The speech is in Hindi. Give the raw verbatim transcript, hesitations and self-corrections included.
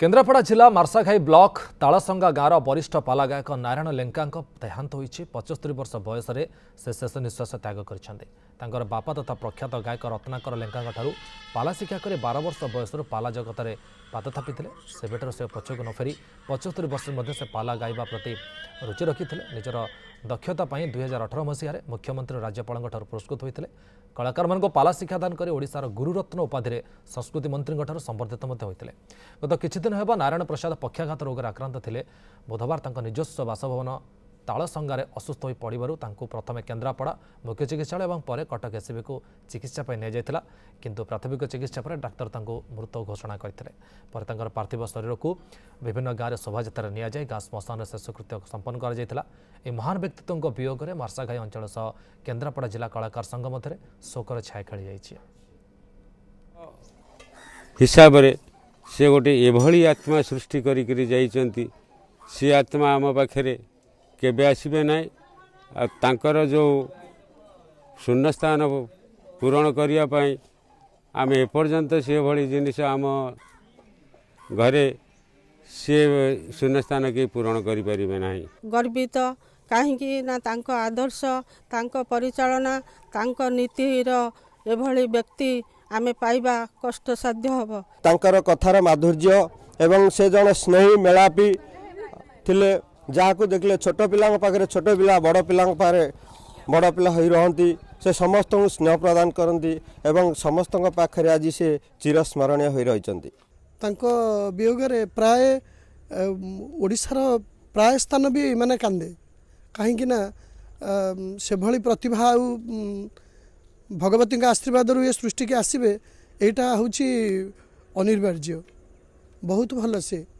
केन्द्रापड़ा जिला मारसाघाई ब्लॉक तालसंगा गाँव वरिष्ठ पाला गायक नारायण लेंका देहांत होई पचहत्तर वर्ष बयस में से शेष निश्वास त्याग कर बापा तथा प्रख्यात गायक रत्नाकर लेंका पाला शिक्षा कर बारह वर्ष बयस पाला जगत में पाद थापी से बेटर से पछक न फेरी पचहत्तर वर्ष में से पाला गायबा प्रति रुचि रखी निजर दक्षता दुई हजार अठर मसीह मुख्यमंत्री राज्यपाल पुरस्कृत होते कलाकार मान पाला शिक्षादान कर ओडिशार गुरुरत्न उपाधि संस्कृति मंत्री संबर्धित होते गत किछुदिन होगा नारायण प्रसाद पक्षाघात रोग आक्रांत थे। बुधवार निजस्व बासभवन तालसंगार असुस्थ हो पड़ू प्रथम केन्द्रापड़ा मुख्य चिकित्सा और कटक एससीबी को चिकित्सा पर किंतु प्राथमिक चिकित्सा पर डाक्तर मृत घोषणा करते पार्थिव शरीर को विभिन्न गाँव में शोभायात्रा नि गाँ श्मशान शेषकृत्य संपन्न कर महान व्यक्तित्व वियोग में मारसाघाई अंचल सह केन्द्रापड़ा जिला कलाकार संघ मध्य शोकर छाया खेली जाइए हिसाब से गोटे एभली आत्मा सृष्टि करी आत्मा आम पाखे केबे आसबे नाई आ तांकर जो शून्य स्थान पूरण करने आम एपर्यंत से भली जिनिस आम घरे से शून्य स्थान के पूरण करें ना गर्वित कहीं ना तांको आदर्श तांको परिचालना तांको नीतिर एभली व्यक्ति आम पाइबा कष्टसाध्य हम तांकर कथार माधुर्य एवं से जड़े स्नेही मेलापी थिले जहाँ देखिले छोट पिला पाखे छोट पिला बड़ पिला बड़ पिला रहती से समस्त स्नेह प्रदान करती एवं समस्त पाखे आज से चिरस्मरणीय हो रही वियोगे प्राय ओडिशार प्राय स्थान भी मैंने कांदे कहीं ना से भली प्रतिभा भगवती आशीर्वाद ये सृष्टि के आसबे यहाँ हूँ अनिवार्य बहुत भल से।